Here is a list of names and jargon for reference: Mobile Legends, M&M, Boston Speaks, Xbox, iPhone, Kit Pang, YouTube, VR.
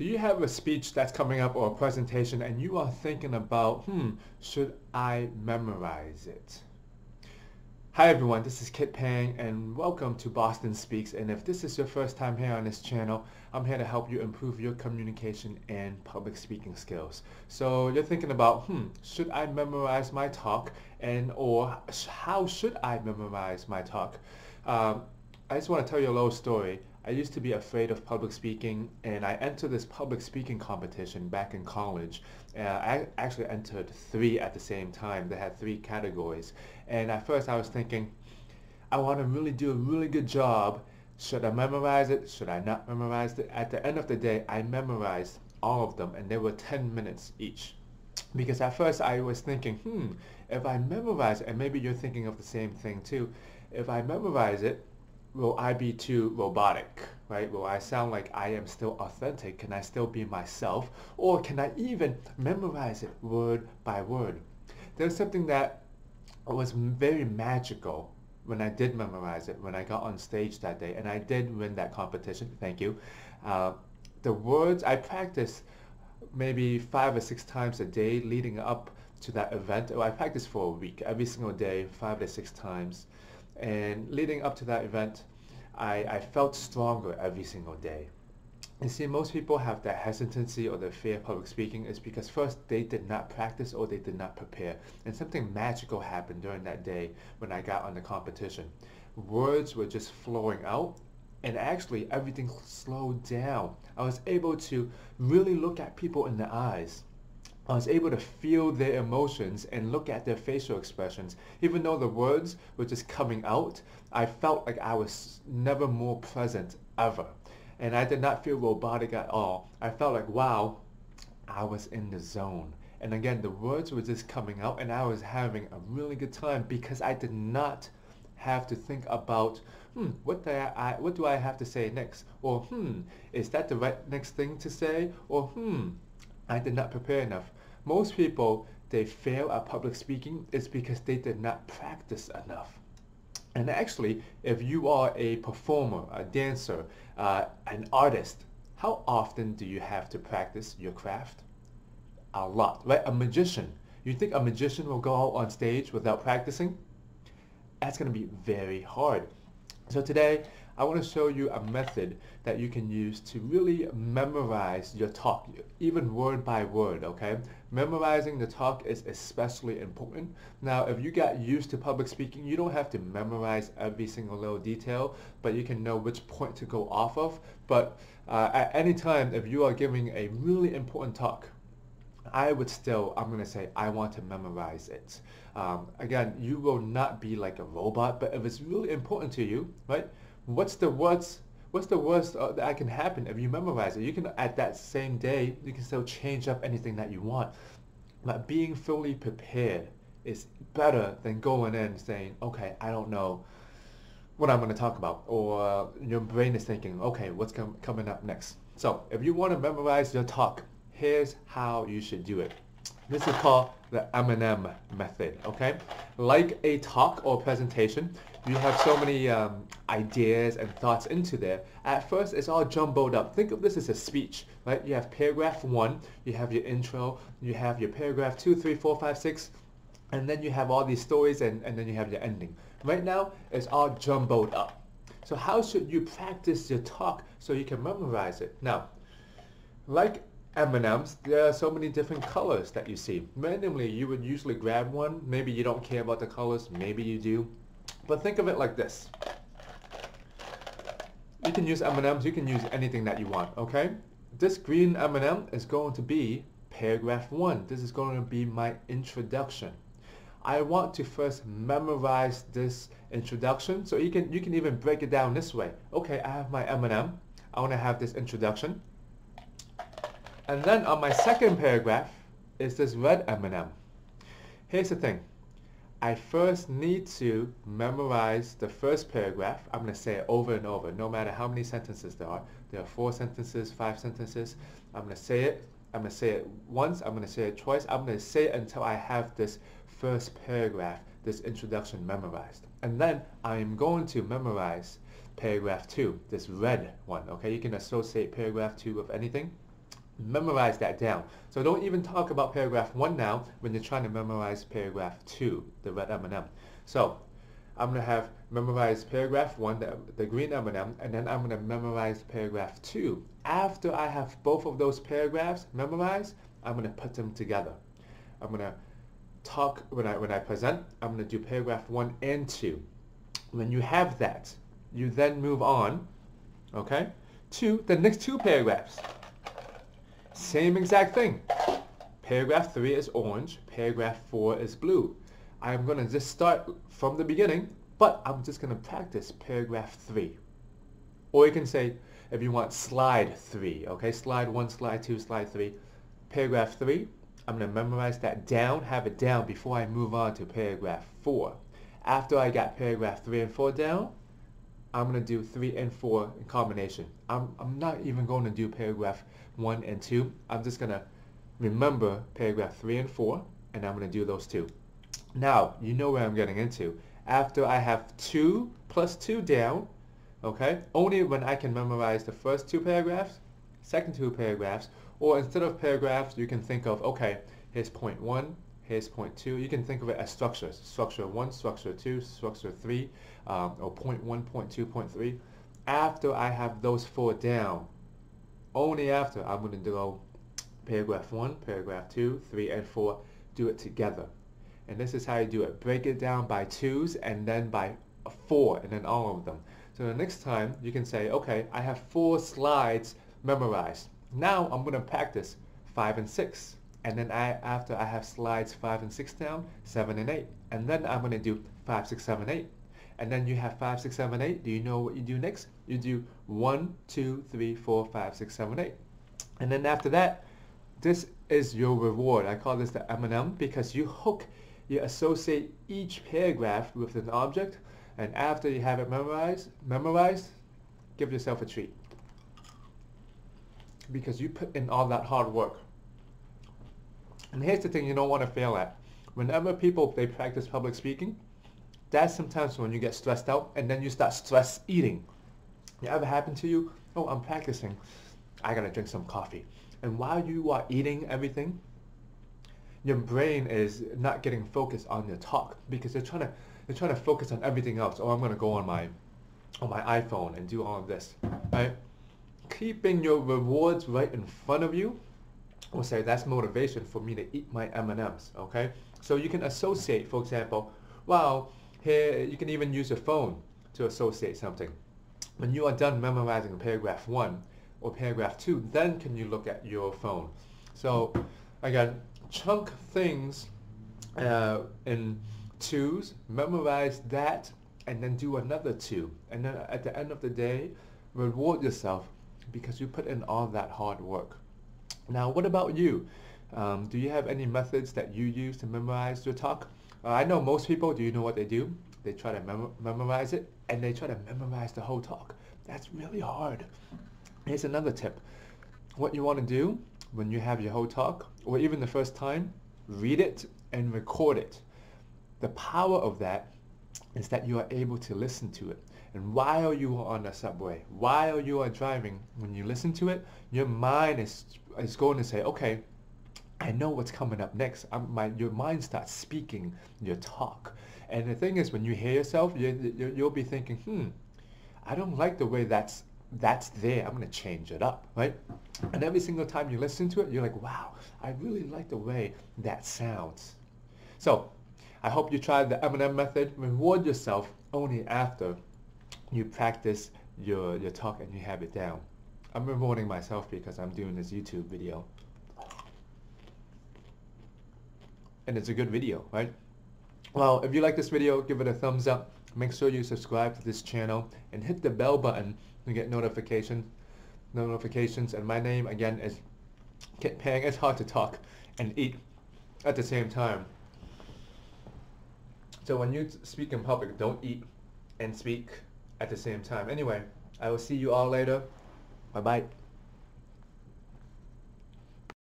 Do you have a speech that's coming up or a presentation and you are thinking about, should I memorize it? Hi everyone, this is Kit Pang and welcome to Boston Speaks, and if this is your first time here on this channel, I'm here to help you improve your communication and public speaking skills. So you're thinking about, should I memorize my talk, and or how should I memorize my talk? I just want to tell you a little story. I used to be afraid of public speaking, and I entered this public speaking competition back in college. I actually entered 3 at the same time. They had 3 categories. And at first I was thinking, I want to really do a really good job. Should I memorize it? Should I not memorize it? At the end of the day, I memorized all of them, and they were 10 minutes each. Because at first I was thinking, if I memorize it, and maybe you're thinking of the same thing too, if I memorize it, will I be too robotic, right? Will I sound like I am still authentic? Can I still be myself? Or can I even memorize it word by word? There's something that was very magical when I did memorize it, when I got on stage that day, and I did win that competition, thank you. The words I practiced maybe 5 or 6 times a day leading up to that event. I practiced for a week, every single day, 5 to 6 times. And leading up to that event, I felt stronger every single day. You see, most people have that hesitancy or the fear of public speaking is because first they did not practice or they did not prepare. And something magical happened during that day when I got on the competition. Words were just flowing out, and actually everything slowed down. I was able to really look at people in the eyes. I was able to feel their emotions and look at their facial expressions. Even though the words were just coming out, I felt like I was never more present ever. And I did not feel robotic at all. I felt like, wow, I was in the zone. And again, the words were just coming out, and I was having a really good time because I did not have to think about, what do I have to say next? Or, is that the right next thing to say? Or, I did not prepare enough. Most people, they fail at public speaking is because they did not practice enough. And actually, if you are a performer, a dancer, an artist, how often do you have to practice your craft? A lot, right? A magician. You think a magician will go out on stage without practicing? That's going to be very hard. So today, I want to show you a method that you can use to really memorize your talk, even word by word, okay? Memorizing the talk is especially important. Now, if you got used to public speaking, you don't have to memorize every single little detail, but you can know which point to go off of. But at any time, if you are giving a really important talk, I'm going to say, I want to memorize it. Again, you will not be like a robot, but if it's really important to you, right? What's the worst that can happen if you memorize it? You can, at that same day, you can still change up anything that you want. But being fully prepared is better than going in and saying, okay, I don't know what I'm going to talk about. Or your brain is thinking, okay, what's coming up next? So if you want to memorize your talk, here's how you should do it. This is called the M&M method, okay? Like a talk or presentation, you have so many ideas and thoughts into there. At first, it's all jumbled up. Think of this as a speech, right? You have paragraph 1, you have your intro, you have your paragraph 2, 3, 4, 5, 6, and then you have all these stories, and then you have your ending. Right now, it's all jumbled up. So how should you practice your talk so you can memorize it? Now, like M&Ms, there are so many different colors that you see. Randomly, you would usually grab one. Maybe you don't care about the colors, maybe you do. But think of it like this. You can use M&Ms, you can use anything that you want, okay? This green M&M is going to be paragraph 1. This is going to be my introduction. I want to first memorize this introduction, so you can even break it down this way. Okay, I have my M&M. I want to have this introduction. And then on my second paragraph is this red M&M. Here's the thing. I first need to memorize the first paragraph. I'm going to say it over and over, no matter how many sentences there are. There are 4 sentences, 5 sentences. I'm going to say it. I'm going to say it once. I'm going to say it twice. I'm going to say it until I have this first paragraph, this introduction memorized. And then I am going to memorize paragraph 2, this red one. Okay, you can associate paragraph 2 with anything. memorize that down. So don't even talk about paragraph 1 now when you're trying to memorize paragraph 2, the red M&M. So I'm going to have memorize paragraph 1, the green M&M, and then I'm going to memorize paragraph 2. After I have both of those paragraphs memorized, I'm going to put them together. I'm going to talk, when I present, I'm going to do paragraph 1 and 2. When you have that, you then move on, okay, to the next two paragraphs. Same exact thing. Paragraph 3 is orange, paragraph 4 is blue. I'm going to just start from the beginning, but I'm just going to practice paragraph 3. Or you can say, if you want, slide 3, okay, slide 1, slide 2, slide 3. Paragraph 3, I'm going to memorize that down, have it down before I move on to paragraph 4. After I got paragraph 3 and 4 down, I'm going to do 3 and 4 in combination. I'm not even going to do paragraph 1 and 2. I'm just going to remember paragraph 3 and 4, and I'm going to do those two. Now, you know where I'm getting into. After I have 2 plus 2 down, okay, only when I can memorize the first two paragraphs, second two paragraphs, or instead of paragraphs, you can think of, okay, here's point 1, here's point 2. You can think of it as structures. Structure 1, structure 2, structure 3, or point 1, point 2, point 3. After I have those 4 down, only after I'm going to go paragraph 1, paragraph 2, 3, and 4, do it together. And this is how you do it. Break it down by 2s and then by 4, and then all of them. So the next time, you can say, okay, I have 4 slides memorized. Now I'm going to practice 5 and 6. And then after I have slides 5 and 6 down, 7 and 8. And then I'm going to do 5, 6, 7, 8. And then you have 5, 6, 7, 8. Do you know what you do next? You do 1, 2, 3, 4, 5, 6, 7, 8. And then after that, this is your reward. I call this the M&M because you hook, you associate each paragraph with an object. And after you have it memorized, give yourself a treat. Because you put in all that hard work. And here's the thing you don't want to fail at. Whenever people, they practice public speaking, that's sometimes when you get stressed out and then you start stress eating. It ever happened to you? Oh, I'm practicing. I gotta drink some coffee. And while you are eating everything, your brain is not getting focused on your talk because they're trying to focus on everything else. Oh, I'm gonna go on my iPhone and do all of this, right? Keeping your rewards right in front of you will say that's motivation for me to eat my M&Ms, okay? So you can associate, for example, well, here you can even use your phone to associate something. When you are done memorizing paragraph 1 or paragraph 2, then can you look at your phone. So again, chunk things in 2s, memorize that, and then do another 2. And then at the end of the day, reward yourself because you put in all that hard work. Now, what about you? Do you have any methods that you use to memorize your talk? I know most people, do you know what they do? They try to memorize it, and they try to memorize the whole talk. That's really hard. Here's another tip. What you want to do when you have your whole talk, or even the first time, read it and record it. The power of that is that you are able to listen to it. And while you are on the subway, while you are driving, when you listen to it, your mind is going to say, okay, I know what's coming up next. Your mind starts speaking your talk. And the thing is, when you hear yourself, you'll be thinking, I don't like the way that's there. I'm going to change it up, right? And every single time you listen to it, you're like, wow, I really like the way that sounds. So I hope you tried the M&M method. Reward yourself only after you practice your talk and you have it down. I'm rewarding myself because I'm doing this YouTube video. And it's a good video, right? Well, if you like this video, give it a thumbs up. Make sure you subscribe to this channel and hit the bell button to get notifications. And my name, again, is Kit Pang. It's hard to talk and eat at the same time. So when you speak in public, don't eat and speak at the same time. Anyway, I will see you all later. Bye-bye.